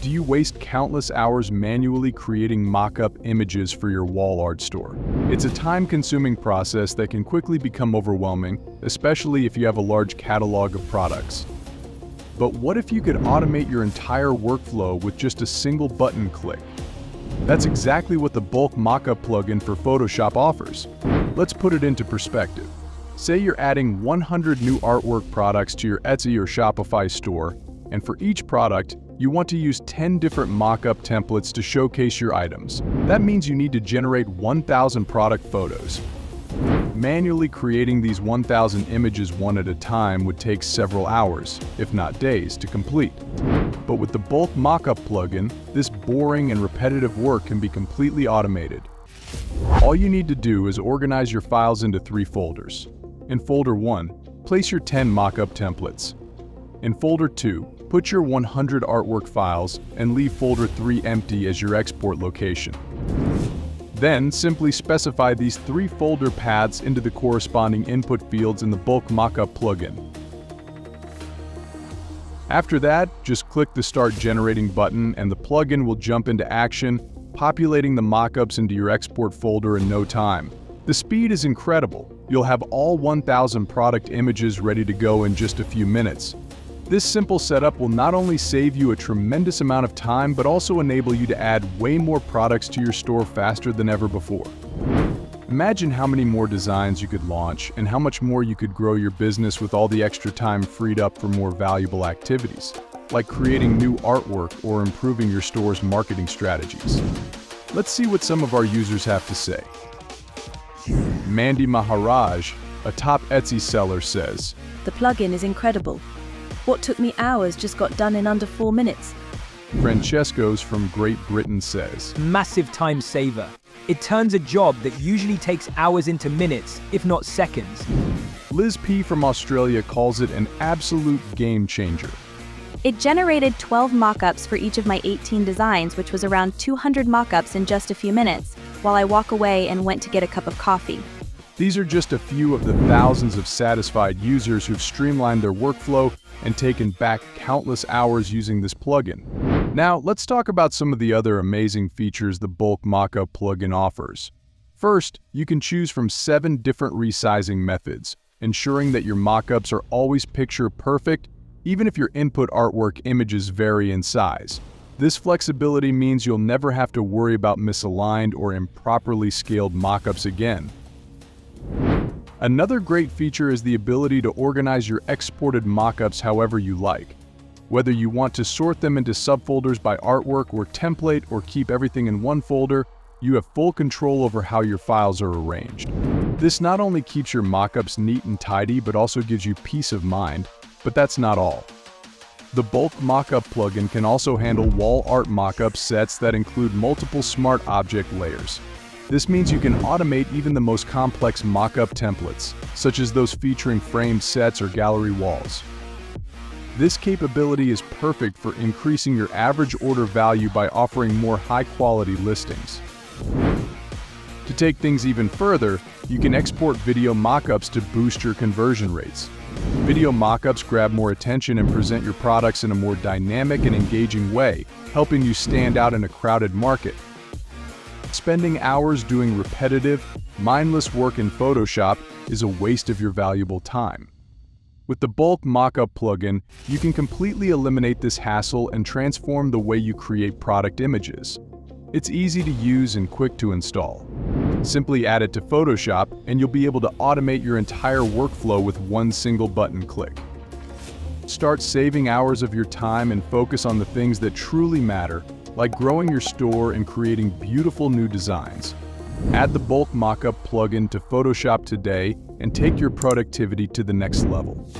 Do you waste countless hours manually creating mock-up images for your wall art store? It's a time-consuming process that can quickly become overwhelming, especially if you have a large catalog of products. But what if you could automate your entire workflow with just a single button click? That's exactly what the Bulk Mockup plugin for Photoshop offers. Let's put it into perspective. Say you're adding 100 new artwork products to your Etsy or Shopify store, and for each product, you want to use 10 different mock-up templates to showcase your items. That means you need to generate 1,000 product photos. Manually creating these 1,000 images one at a time would take several hours, if not days, to complete. But with the Bulk Mockup plugin, this boring and repetitive work can be completely automated. All you need to do is organize your files into 3 folders. In folder 1, place your 10 mock-up templates. In folder 2, put your 100 artwork files and leave folder 3 empty as your export location. Then simply specify these 3 folder paths into the corresponding input fields in the Bulk Mockup plugin. After that, just click the Start Generating button and the plugin will jump into action, populating the mockups into your export folder in no time. The speed is incredible. You'll have all 1,000 product images ready to go in just a few minutes. This simple setup will not only save you a tremendous amount of time, but also enable you to add way more products to your store faster than ever before. Imagine how many more designs you could launch and how much more you could grow your business with all the extra time freed up for more valuable activities, like creating new artwork or improving your store's marketing strategies. Let's see what some of our users have to say. Mandy Maharaj, a top Etsy seller, says, "The plugin is incredible. What took me hours just got done in under 4 minutes." Francesco's from Great Britain says, "Massive time saver. It turns a job that usually takes hours into minutes, if not seconds." Liz P from Australia calls it an absolute game changer. "It generated 12 mock-ups for each of my 18 designs, which was around 200 mock-ups in just a few minutes, while I walk away and went to get a cup of coffee." These are just a few of the thousands of satisfied users who've streamlined their workflow and taken back countless hours using this plugin. Now, let's talk about some of the other amazing features the Bulk Mockup plugin offers. First, you can choose from 7 different resizing methods, ensuring that your mockups are always picture perfect, even if your input artwork images vary in size. This flexibility means you'll never have to worry about misaligned or improperly scaled mockups again. Another great feature is the ability to organize your exported mockups however you like. Whether you want to sort them into subfolders by artwork or template or keep everything in one folder, you have full control over how your files are arranged. This not only keeps your mockups neat and tidy, but also gives you peace of mind. But that's not all. The Bulk Mockup plugin can also handle wall art mockup sets that include multiple smart object layers. This means you can automate even the most complex mock-up templates, such as those featuring framed sets or gallery walls. This capability is perfect for increasing your average order value by offering more high-quality listings. To take things even further, you can export video mock-ups to boost your conversion rates. Video mock-ups grab more attention and present your products in a more dynamic and engaging way, helping you stand out in a crowded market. Spending hours doing repetitive, mindless work in Photoshop is a waste of your valuable time. With the Bulk Mockup plugin, you can completely eliminate this hassle and transform the way you create product images. It's easy to use and quick to install. Simply add it to Photoshop and you'll be able to automate your entire workflow with one single button click. Start saving hours of your time and focus on the things that truly matter, like growing your store and creating beautiful new designs. Add the Bulk Mockup plugin to Photoshop today and take your productivity to the next level.